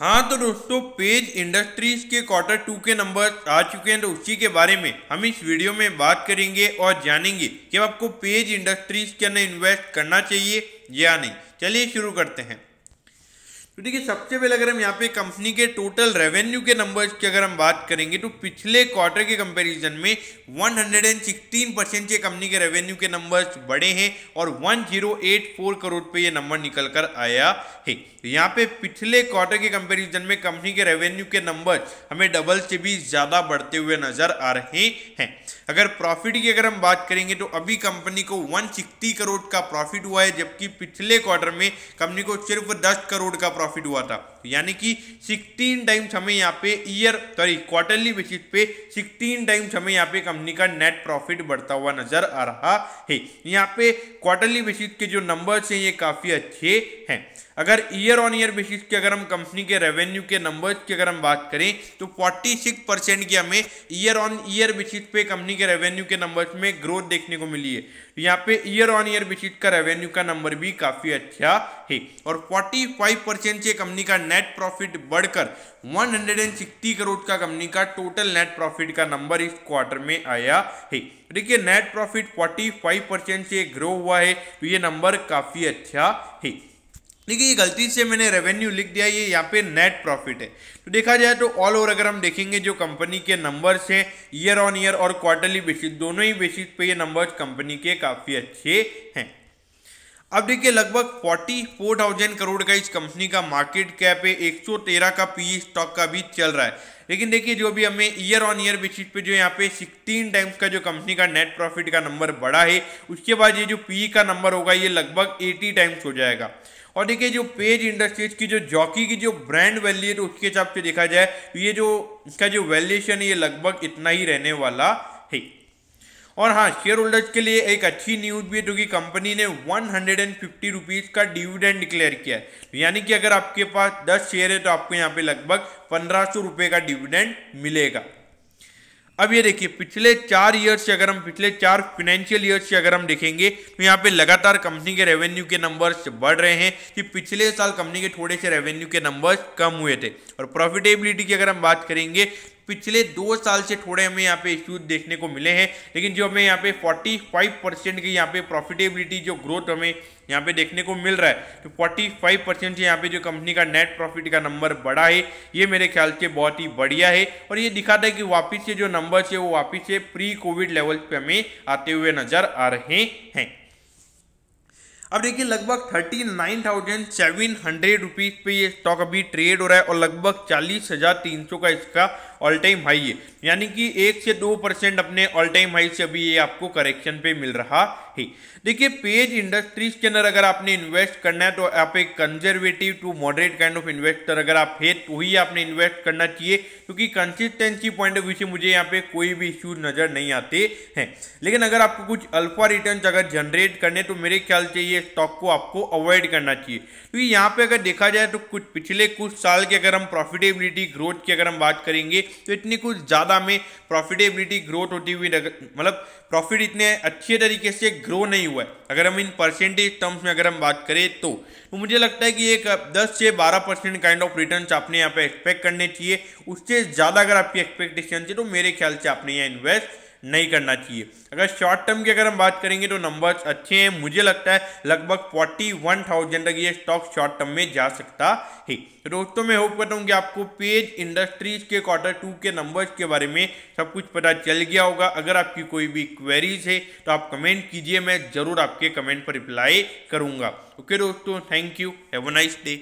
हाँ तो दोस्तों, पेज इंडस्ट्रीज के क्वार्टर 2 के नंबर आ चुके हैं, तो उसी के बारे में हम इस वीडियो में बात करेंगे और जानेंगे कि आपको पेज इंडस्ट्रीज के अंदर इन्वेस्ट करना चाहिए या नहीं। चलिए शुरू करते हैं। तो देखिए, सबसे पहले अगर हम यहाँ पे कंपनी के टोटल रेवेन्यू के नंबर्स की अगर हम बात करेंगे तो पिछले क्वार्टर के कंपैरिजन में 116% के कंपनी के रेवेन्यू के नंबर्स बढ़े हैं और 1084 करोड़ पे ये नंबर निकल कर आया है। यहाँ पे पिछले क्वार्टर के कंपैरिजन में कंपनी के रेवेन्यू के नंबर्स हमें डबल से भी ज़्यादा बढ़ते हुए नज़र आ रहे हैं। अगर प्रॉफिट की अगर हम बात करेंगे तो अभी कंपनी को 160 करोड़ का प्रॉफिट हुआ है, जबकि पिछले क्वार्टर में कंपनी को सिर्फ 10 करोड़ का प्रॉफिट हुआ था। यानी कि 16 टाइम्स हमें यहाँ पे क्वार्टरली बेसिस पे 16 टाइम्स हमें यहाँ पे कंपनी का नेट प्रॉफिट बढ़ता हुआ नजर आ रहा है। यहाँ पे क्वार्टरली बेसिस के जो नंबर्स हैं ये काफ़ी अच्छे हैं। अगर ईयर ऑन ईयर बेसिस के अगर हम कंपनी के रेवेन्यू के नंबर्स की अगर हम बात करें तो 46% की हमें ईयर ऑन ईयर बेसिस पे कंपनी के रेवेन्यू के नंबर्स में ग्रोथ देखने को मिली है। यहाँ पे ईयर ऑन ईयर बेसिस का रेवेन्यू का नंबर भी काफ़ी अच्छा है और 45% से कंपनी का नेट प्रॉफिट बढ़कर 160 करोड़ का कंपनी का टोटल नेट प्रॉफिट का नंबर इस क्वार्टर में आया है। देखिए, नेट प्रॉफिट 45% से ग्रो हुआ है, तो ये नंबर काफ़ी अच्छा है। देखिए, ये गलती से मैंने रेवेन्यू लिख दिया, ये यहाँ पे नेट प्रॉफिट है। तो देखा जाए तो ऑल ओवर अगर हम देखेंगे जो कंपनी के नंबर्स हैं ईयर ऑन ईयर और क्वार्टरली बेसिस दोनों ही बेसिस पे ये नंबर्स कंपनी के काफ़ी अच्छे हैं। अब देखिए, लगभग 44,000 करोड़ का इस कंपनी का मार्केट कैप है। 113 का पीई स्टॉक का भी चल रहा है। लेकिन देखिए, जो भी हमें ईयर ऑन ईयर बेसिस पे जो यहाँ पे 16 टाइम्स का जो कंपनी का नेट प्रॉफिट का नंबर बढ़ा है, उसके बाद ये जो पीई का नंबर होगा ये लगभग 80 टाइम्स हो जाएगा। और देखिए, जो पेज इंडस्ट्रीज की जो जॉकी की जो ब्रांड वैल्यू है तो उसके हिसाब से देखा जाए ये जो इसका जो वैल्यूएशन है ये लगभग इतना ही रहने वाला है। और हाँ, शेयर होल्डर्स के लिए एक अच्छी न्यूज़ भी है, जो कि कंपनी ने 150 रुपीज़ का डिविडेंड डिक्लेयर किया है। यानी कि अगर आपके पास 10 शेयर है तो आपको यहाँ पे लगभग 1500 रुपये का डिविडेंड मिलेगा। अब ये देखिए, पिछले 4 फाइनेंशियल ईयर्स से अगर हम देखेंगे तो यहाँ पे लगातार कंपनी के रेवेन्यू के नंबर्स बढ़ रहे हैं कि पिछले साल कंपनी के थोड़े से रेवेन्यू के नंबर्स कम हुए थे। और प्रॉफिटेबिलिटी की अगर हम बात करेंगे, पिछले 2 साल से थोड़े हमें यहाँ पे इश्यूज देखने को मिले हैं, लेकिन जो हमें यहाँ पे 45% की यहाँ पे प्रॉफिटेबिलिटी जो ग्रोथ हमें यहाँ पे देखने को मिल रहा है, तो 45% से यहाँ पे जो कंपनी का नेट प्रॉफिट का नंबर बढ़ा है ये मेरे ख्याल से बहुत ही बढ़िया है। और ये दिखाता है कि वापस से जो नंबर्स है वो वापस से प्री कोविड लेवल पर हमें आते हुए नजर आ रहे हैं। अब देखिए, लगभग 39,700 रुपीज़ पे ये स्टॉक अभी ट्रेड हो रहा है और लगभग 40,300 का इसका ऑल टाइम हाई है। यानी कि 1 से 2% अपने ऑल टाइम हाई से अभी ये आपको करेक्शन पे मिल रहा है। देखिए, पेज इंडस्ट्रीज के अंदर अगर आपने इन्वेस्ट करना है तो आप एक conservative to moderate kind of investor अगर आप है तो ही आपने इन्वेस्ट करना चाहिए, क्योंकि कंसिस्टेंसी पॉइंट ऑफ व्यू से मुझे यहाँ पे कोई भी इश्यूज नज़र नहीं आते हैं। लेकिन अगर आपको कुछ अल्फा रिटर्न अगर जनरेट करने तो मेरे ख्याल से ये स्टॉक को आपको अवॉइड करना चाहिए, क्योंकि तो यहाँ पे अगर देखा जाए तो पिछले कुछ साल के अगर हम प्रॉफिटेबिलिटी ग्रोथ की अगर हम बात करेंगे तो इतनी कुछ ज़्यादा में प्रॉफिटेबिलिटी ग्रोथ होती हुई मतलब प्रॉफिट इतने अच्छे तरीके से ग्रो नहीं हुआ है। अगर हम इन परसेंटेज टर्म्स में अगर हम बात करें तो मुझे लगता है कि एक 10 से 12% काइंड ऑफ रिटर्न आपने यहाँ पे एक्सपेक्ट करने चाहिए। उससे ज़्यादा अगर आपकी एक्सपेक्टेशन है तो मेरे ख्याल से आपने यहाँ इन्वेस्ट नहीं करना चाहिए। अगर शॉर्ट टर्म की अगर हम बात करेंगे तो नंबर्स अच्छे हैं, मुझे लगता है लगभग 41,000 तक ये स्टॉक शॉर्ट टर्म में जा सकता है। तो दोस्तों, मैं होप करता हूँ कि आपको पेज इंडस्ट्रीज के क्वार्टर 2 के नंबर्स के बारे में सब कुछ पता चल गया होगा। अगर आपकी कोई भी क्वेरीज है तो आप कमेंट कीजिए, मैं ज़रूर आपके कमेंट पर रिप्लाई करूँगा। ओके दोस्तों, thank you, have a nice day.